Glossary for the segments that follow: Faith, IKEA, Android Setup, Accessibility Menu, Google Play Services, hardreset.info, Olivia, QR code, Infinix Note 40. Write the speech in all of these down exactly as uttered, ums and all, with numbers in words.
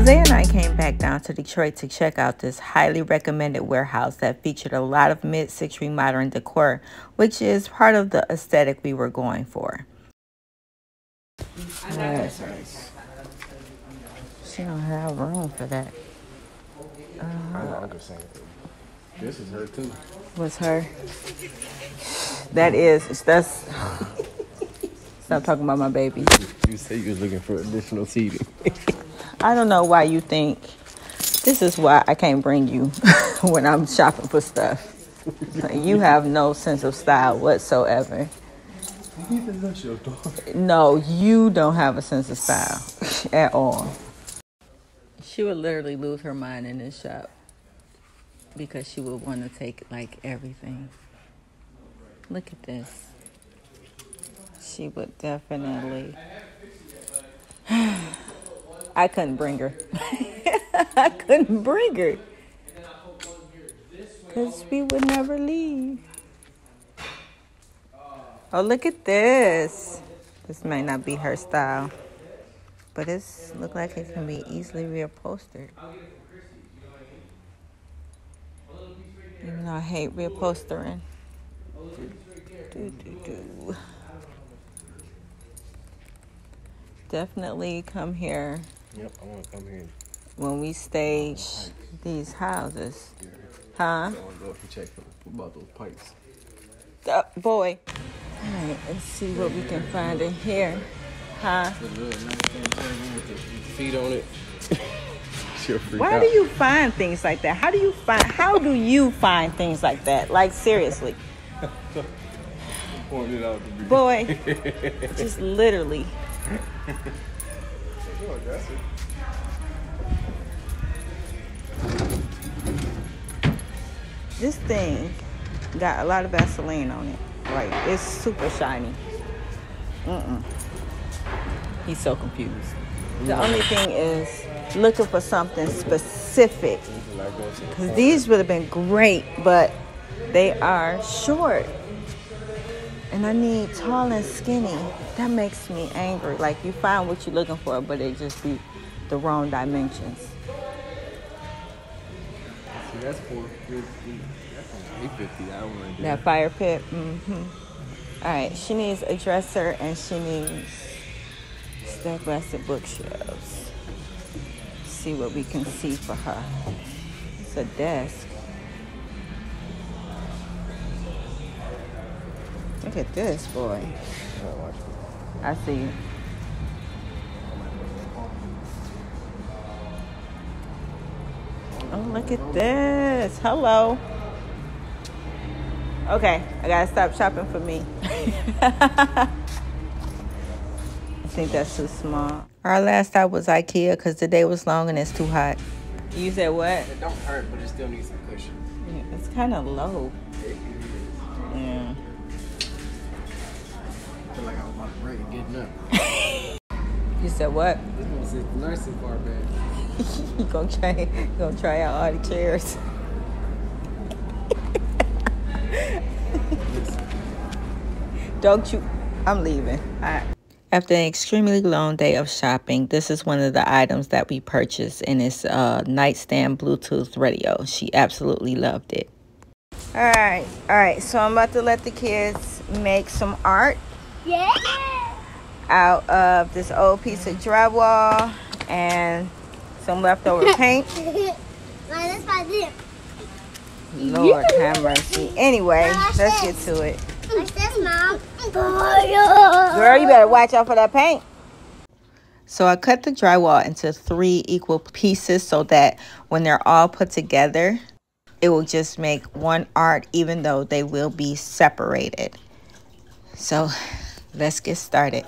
Jose and I came back down to Detroit to check out this highly recommended warehouse that featured a lot of mid-century modern decor, which is part of the aesthetic we were going for. Yes. She don't have room for that. Uh, I know, I'm just saying. This is her too. What's her? That is, that's... Stop talking about my baby. You say you was looking for additional seating. I don't know why you think this is why I can't bring you when I'm shopping for stuff. You have no sense of style whatsoever. No, you don't have a sense of style at all. She would literally lose her mind in this shop because she would want to take like everything. Look at this. She would definitely. I couldn't bring her. I couldn't bring her. Because we would never leave. Oh, look at this. This might not be her style. But it's look like it can be easily reupholstered. Even though I hate reupholstering. Do, do, do. Definitely come here. Yep, I want to come here. When we stage these houses. Yeah. Huh? I want to go and check about those pipes. Uh, boy. All right, let's see what we can find in here. Huh? Feet on it. Why out. do you find things like that? How do you find? How do you find things like that? Like seriously. Point it out to me. Boy, just literally. This thing got a lot of Vaseline on it. Like it's super shiny. Mm-mm. He's so confused. The only thing is looking for something specific. Because these would have been great, but they are short. And I need tall and skinny. That makes me angry. Like you find what you're looking for, but it just be the wrong dimensions. See, that's four fifty. That's eight fifty. I don't want to do that fire pit. Mm-hmm. All right, she needs a dresser and she needs step-rested bookshelves. See what we can see for her. It's a desk. Look at this, boy. I see it. Oh, look at this. Hello. Okay, I gotta stop shopping for me. I think that's too small. Our last stop was IKEA because the day was long and it's too hot. You said what? It don't hurt, but it still needs some cushion. Yeah, it's kind of low. Yeah. Like I was about to break and getting up. You said what? This one says nursing bar bed. You gonna try you gonna try out all the chairs. Don't you I'm leaving. I After an extremely long day of shopping, this is one of the items that we purchased, and it's a nightstand Bluetooth radio. She absolutely loved it. Alright, alright, so I'm about to let the kids make some art. Yeah. Out of this old piece of drywall and some leftover paint. Lord have mercy. Anyway, let's get to it. Girl, you better watch out for that paint. So I cut the drywall into three equal pieces so that when they're all put together, it will just make one art, even though they will be separated. So let's get started.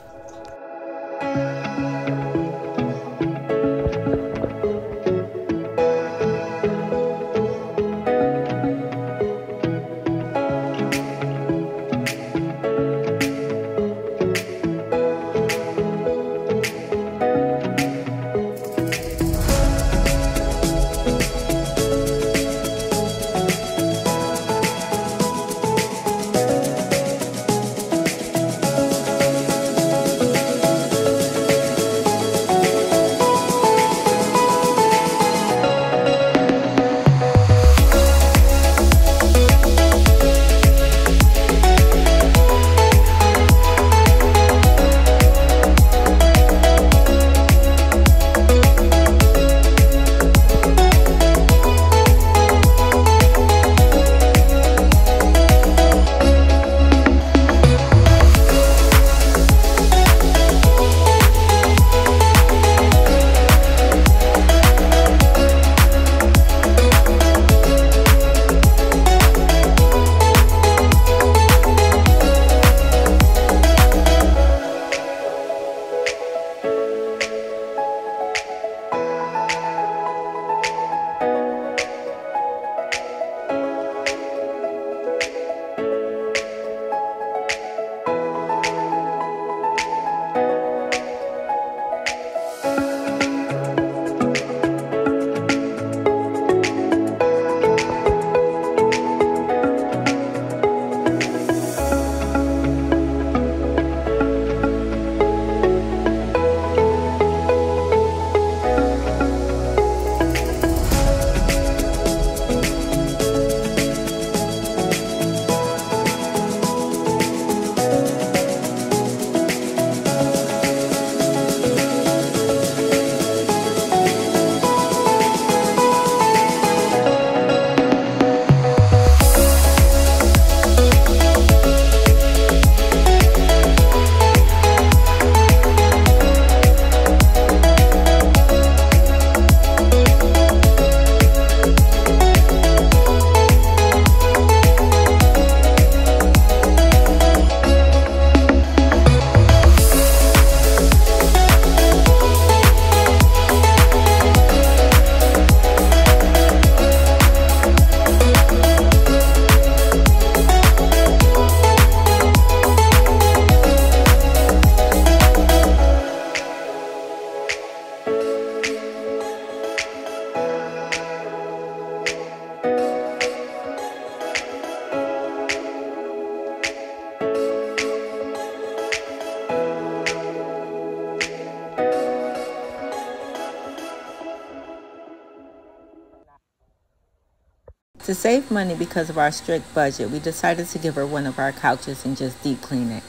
To save money because of our strict budget, we decided to give her one of our couches and just deep clean it.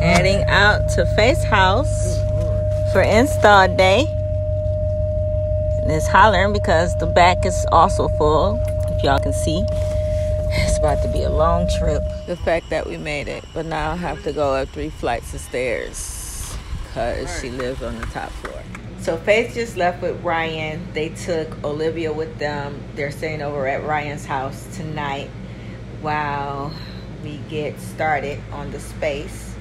Heading out to Faith's house for install day. And it's hollering because the back is also full. If y'all can see, it's about to be a long trip. The fact that we made it, but now I have to go up three flights of stairs because she lives on the top floor. So Faith just left with Ryan. They took Olivia with them. They're staying over at Ryan's house tonight while we get started on the space.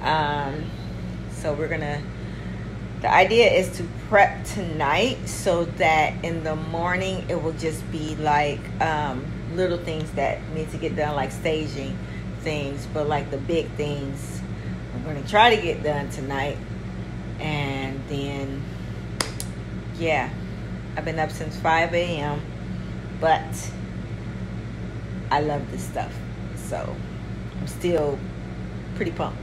Um, so we're gonna, the idea is to prep tonight so that in the morning it will just be like um, little things that need to get done, like staging things, but like the big things we're gonna try to get done tonight. And then, yeah, I've been up since five a m but I love this stuff, so I'm still pretty pumped.